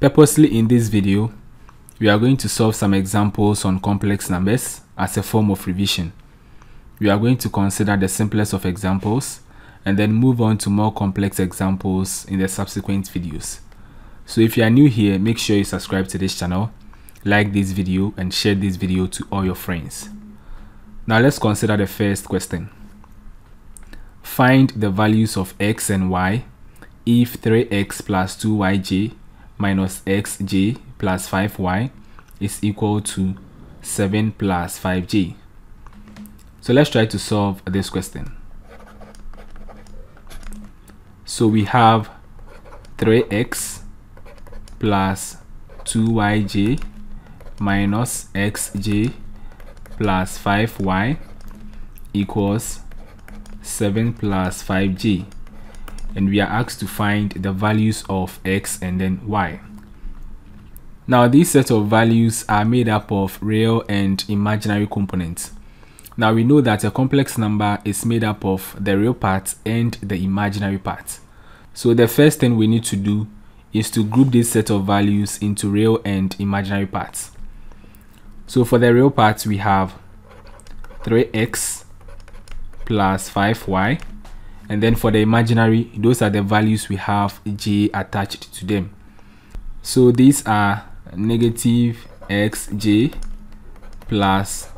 Purposely in this video, we are going to solve some examples on complex numbers as a form of revision. We are going to consider the simplest of examples and then move on to more complex examples in the subsequent videos. So if you are new here, make sure you subscribe to this channel, like this video and share this video to all your friends. Now let's consider the first question. Find the values of x and y if 3x plus 2yj minus xj plus 5y is equal to 7 plus 5j. So let's try to solve this question. So we have 3x plus 2yj minus xj plus 5y equals 7 plus 5j, and we are asked to find the values of x and then y. Now these set of values are made up of real and imaginary components. Now we know that a complex number is made up of the real part and the imaginary part. So the first thing we need to do is to group this set of values into real and imaginary parts. So for the real part, we have 3x plus 5y, and then for the imaginary, those are the values we have j attached to them. So these are negative xj plus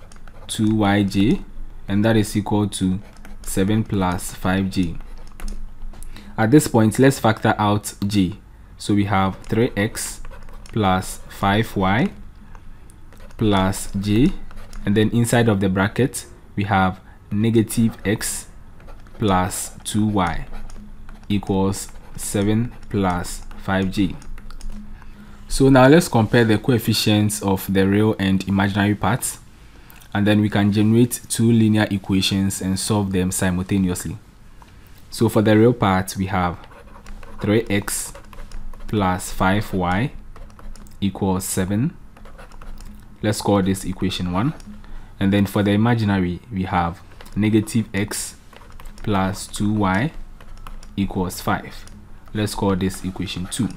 2yj, and that is equal to 7 plus 5j. At this point, let's factor out j. So we have 3x plus 5y plus j, and then inside of the bracket we have negative x plus 2y equals 7 plus 5j. So now let's compare the coefficients of the real and imaginary parts, and then we can generate two linear equations and solve them simultaneously. So for the real part, we have 3x plus 5y equals 7. Let's call this equation 1. And then for the imaginary, we have negative x plus 2y equals 5. Let's call this equation 2.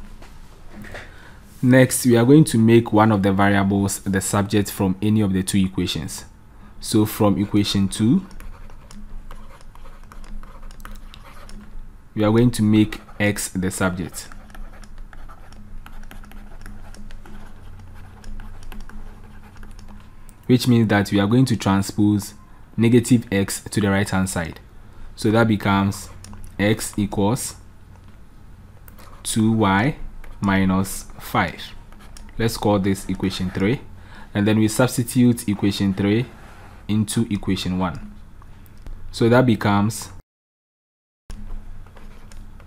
Next, we are going to make one of the variables the subject from any of the two equations. So from equation 2, we are going to make x the subject. Which means that we are going to transpose negative x to the right hand side. So that becomes x equals 2y minus 5. Let's call this equation 3. And then we substitute equation 3 into equation 1. So that becomes,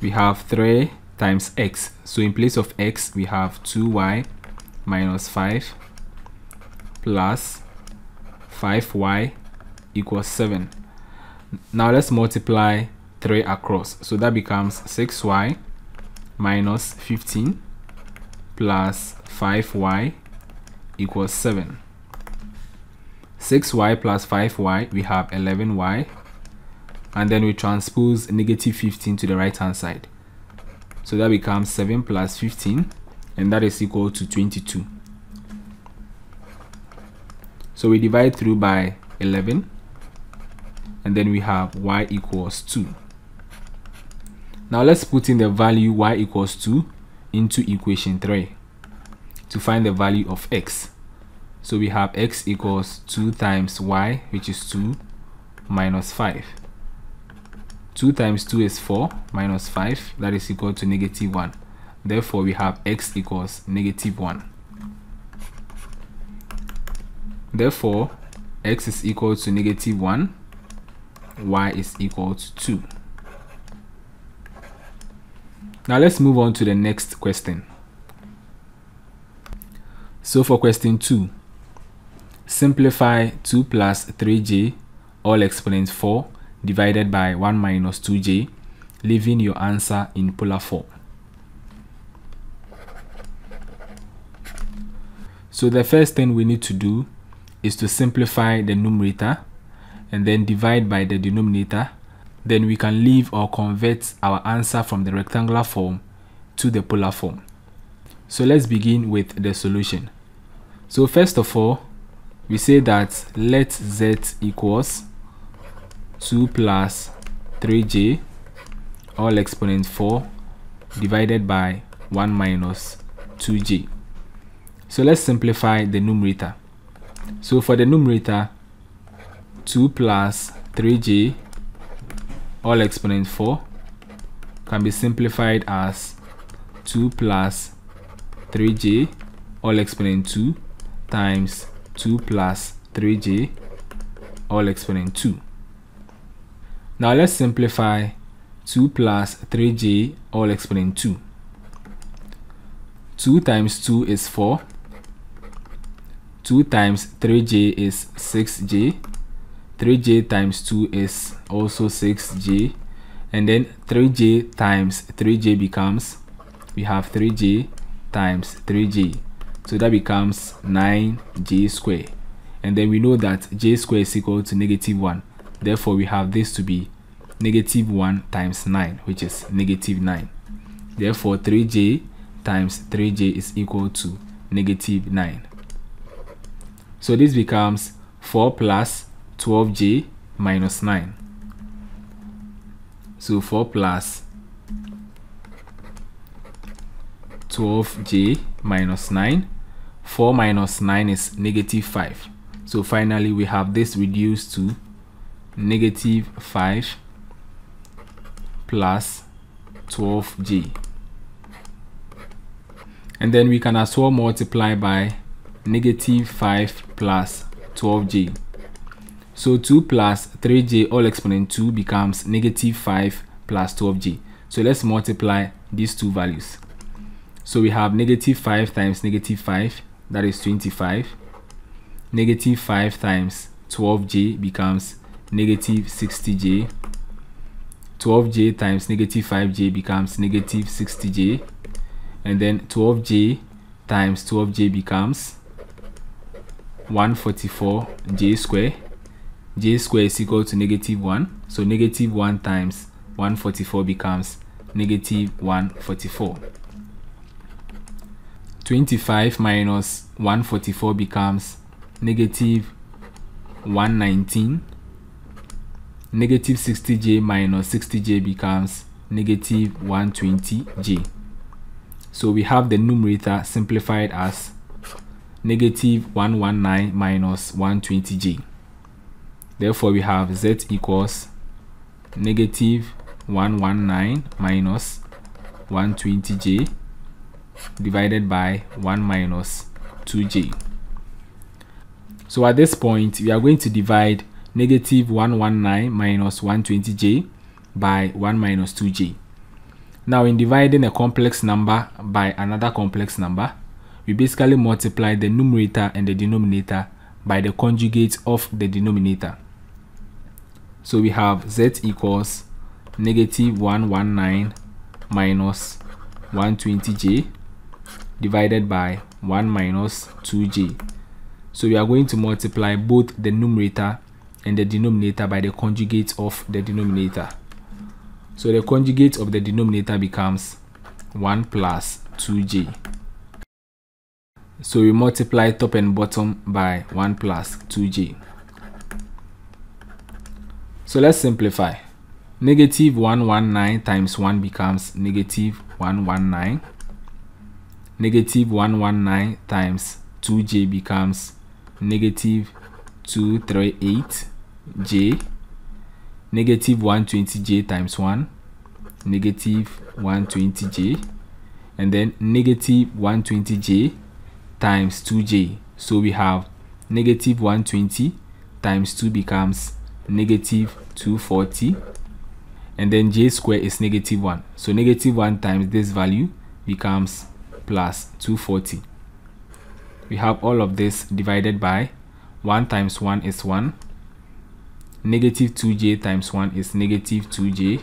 we have 3 times x. So in place of x, we have 2y minus 5 plus 5y equals 7. Now let's multiply 3 across. So that becomes 6y minus 15 plus 5y equals 7. 6y plus 5y, we have 11y, and then we transpose negative 15 to the right hand side. So that becomes 7 plus 15, and that is equal to 22. So we divide through by 11, and then we have y equals 2. Now let's put in the value y equals 2 into equation 3 to find the value of x. So we have x equals 2 times y, which is 2 minus 5. 2 times 2 is 4 minus 5, that is equal to negative 1. Therefore we have x equals negative 1. Therefore x is equal to negative 1, y is equal to 2. Now let's move on to the next question. So for question 2, simplify 2 plus 3j all exponent 4 divided by 1 minus 2j, leaving your answer in polar form. So the first thing we need to do is to simplify the numerator and then divide by the denominator. Then we can leave or convert our answer from the rectangular form to the polar form. So let's begin with the solution. So first of all, we say that let z equals 2 plus 3j all exponent 4 divided by 1 minus 2j. So let's simplify the numerator. So for the numerator, 2 plus 3j all exponent 4 can be simplified as 2 plus 3j all exponent 2 times 2 plus 3j all exponent 2. Now let's simplify 2 plus 3j all exponent 2. 2 times 2 is 4. 2 times 3j is 6j. 3j times 2 is also 6j. And then 3j times 3j becomes, we have 3j times 3j. So that becomes 9j squared. And then we know that j squared is equal to negative 1. Therefore, we have this to be negative 1 times 9, which is negative 9. Therefore, 3j times 3j is equal to negative 9. So this becomes 4 plus 12j minus 9. So 4 plus 12j minus 9. 4 minus 9 is negative 5. So finally, we have this reduced to negative 5 plus 12j. And then we can as well multiply by negative 5 plus 12j. So 2 plus 3j all exponent 2 becomes negative 5 plus 12j. So let's multiply these two values. So we have negative 5 times negative 5, that is 25. Negative 5 times 12j becomes negative 60j. 12j times negative 5j becomes negative 60j. And then 12j times 12j becomes 144j squared. J squared is equal to negative 1. So negative 1 times 144 becomes negative 144. 25 minus 144 becomes negative 119. Negative 60j minus 60j becomes negative 120j. So we have the numerator simplified as negative 119 minus 120j. Therefore, we have z equals negative 119 minus 120j divided by 1 minus 2j. So at this point, we are going to divide negative 119 minus 120j by 1 minus 2j. Now, in dividing a complex number by another complex number, we basically multiply the numerator and the denominator by the conjugate of the denominator. So we have z equals negative 119 minus 120j divided by 1 minus 2j. So we are going to multiply both the numerator and the denominator by the conjugate of the denominator. So the conjugate of the denominator becomes 1 plus 2j. So we multiply top and bottom by 1 plus 2j. So let's simplify. Negative 119 times 1 becomes negative 119. Negative 119 times 2j becomes negative 238j. Negative 120j times 1, negative 120j. And then negative 120j times 2j. So we have negative 120 times 2 becomes negative 240. And then j squared is negative 1. So negative 1 times this value becomes plus 240. We have all of this divided by 1 times 1 is 1. Negative 2j times 1 is negative 2j.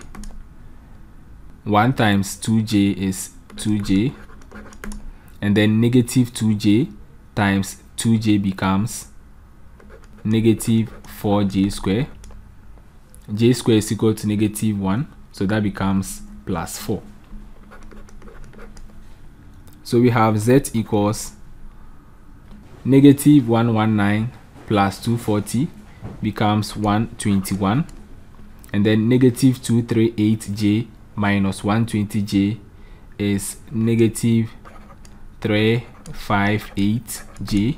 1 times 2j is 2j. And then negative 2j times 2j becomes negative 4j squared. J squared is equal to negative 1. So that becomes plus 4. So we have z equals negative 119 plus 240 becomes 121, and then negative 238j minus 120j is negative 358j,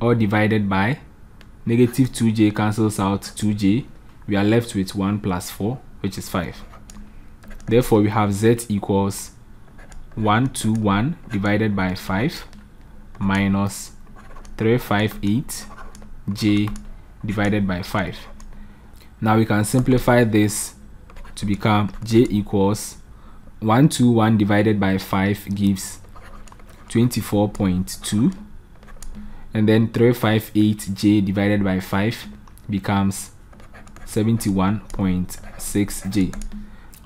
all divided by negative 2j cancels out 2j. We are left with 1 plus 4, which is 5. Therefore, we have z equals 121 divided by 5 minus 358j divided by 5. Now we can simplify this to become j equals 121 divided by 5 gives 24.2, and then 358j divided by 5 becomes 71.6j.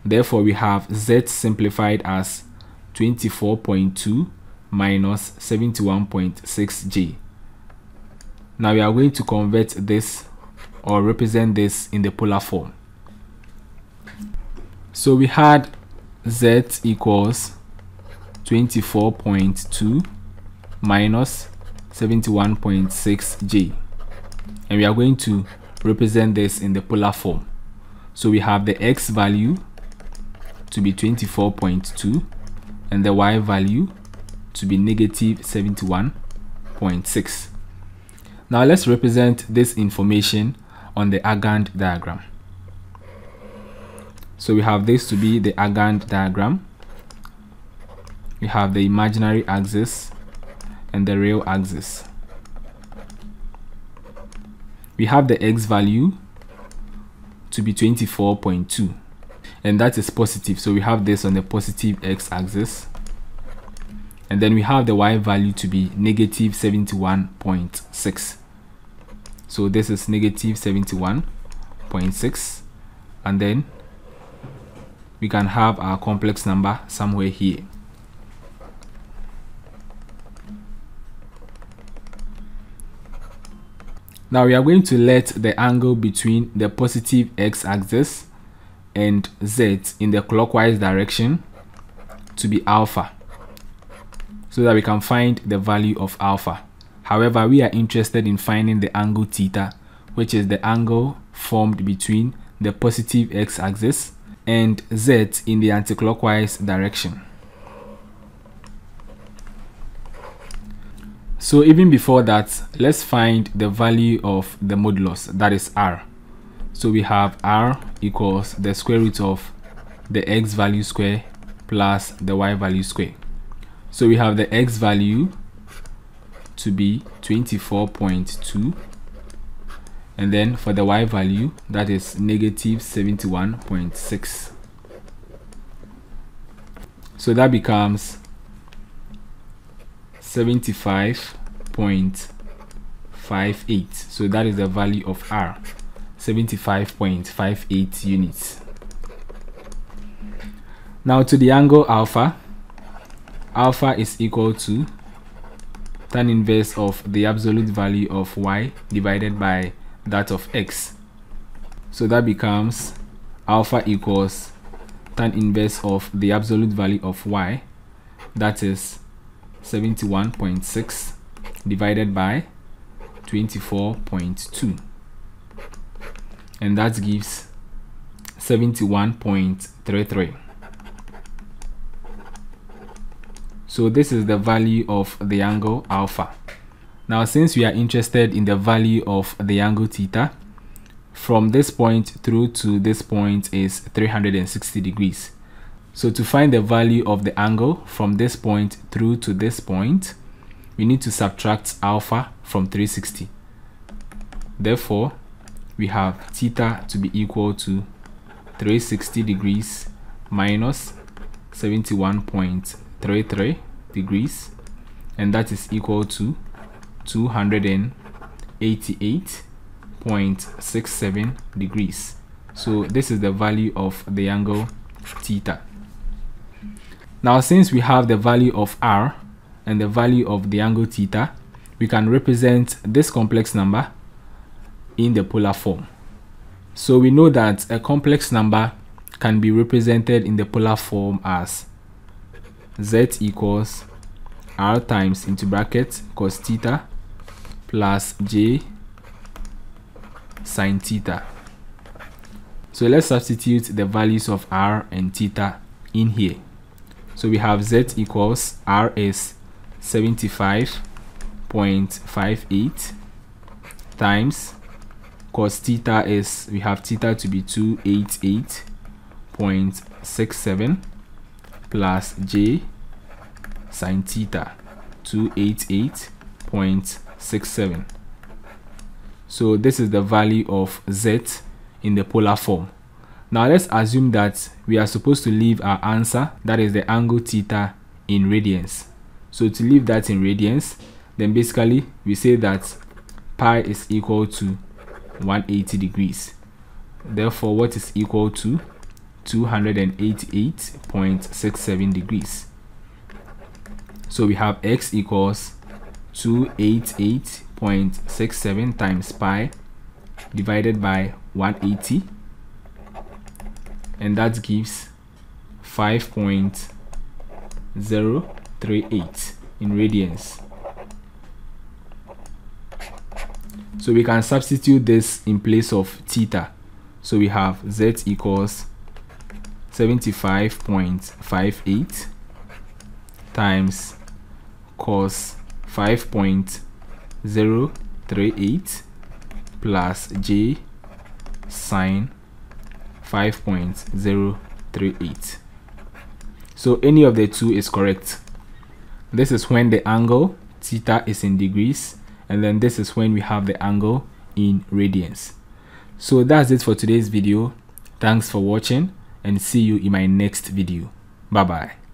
Therefore, we have z simplified as 24.2 minus 71.6j. Now we are going to convert this or represent this in the polar form. So we had z equals 24.2 minus 71.6j, and we are going to represent this in the polar form. So we have the x value to be 24.2 and the y value to be negative 71.6. Now let's represent this information on the Argand diagram. So we have this to be the Argand diagram. We have the imaginary axis and the real axis. We have the x value to be 24.2, and that is positive, so we have this on the positive x-axis, and then we have the y value to be negative 71.6, so this is negative 71.6, and then we can have our complex number somewhere here. Now we are going to let the angle between the positive x-axis and z in the clockwise direction to be alpha, so that we can find the value of alpha. However, we are interested in finding the angle theta, which is the angle formed between the positive x-axis and z in the anticlockwise direction. So even before that, let's find the value of the modulus, that is r. So we have r equals the square root of the x value square plus the y value square. So we have the x value to be 24.2, and then for the y value, that is negative 71.6. So that becomes 75.58, so that is the value of r, 75.58 units. Now to the angle alpha. Alpha is equal to tan inverse of the absolute value of y divided by that of x, so that becomes alpha equals tan inverse of the absolute value of y, that is 71.6 divided by 24.2, and that gives 71.33. So this is the value of the angle alpha. Now, since we are interested in the value of the angle theta, from this point through to this point is 360 degrees. So to find the value of the angle from this point through to this point, we need to subtract alpha from 360. Therefore, we have theta to be equal to 360 degrees minus 71.33 degrees, and that is equal to 288.67 degrees. So this is the value of the angle theta. Now, since we have the value of r and the value of the angle theta, we can represent this complex number in the polar form. So we know that a complex number can be represented in the polar form as z equals r times into bracket cos theta plus j sine theta. So let's substitute the values of r and theta in here. So we have z equals r is 75.58 times cos theta is, we have theta to be 288.67 plus j sine theta, 288.67. So this is the value of z in the polar form. Now let's assume that we are supposed to leave our answer, that is the angle theta, in radians. So to leave that in radians, then basically we say that pi is equal to 180 degrees. Therefore, what is equal to 288.67 degrees. So we have x equals 288.67 times pi divided by 180, and that gives 5.038 in radians. So we can substitute this in place of theta. So we have z equals 75.58 times cos 5.038 plus j sine 5.038. So any of the two is correct. This is when the angle theta is in degrees, and then this is when we have the angle in radians. So that's it for today's video. Thanks for watching, and see you in my next video. Bye bye.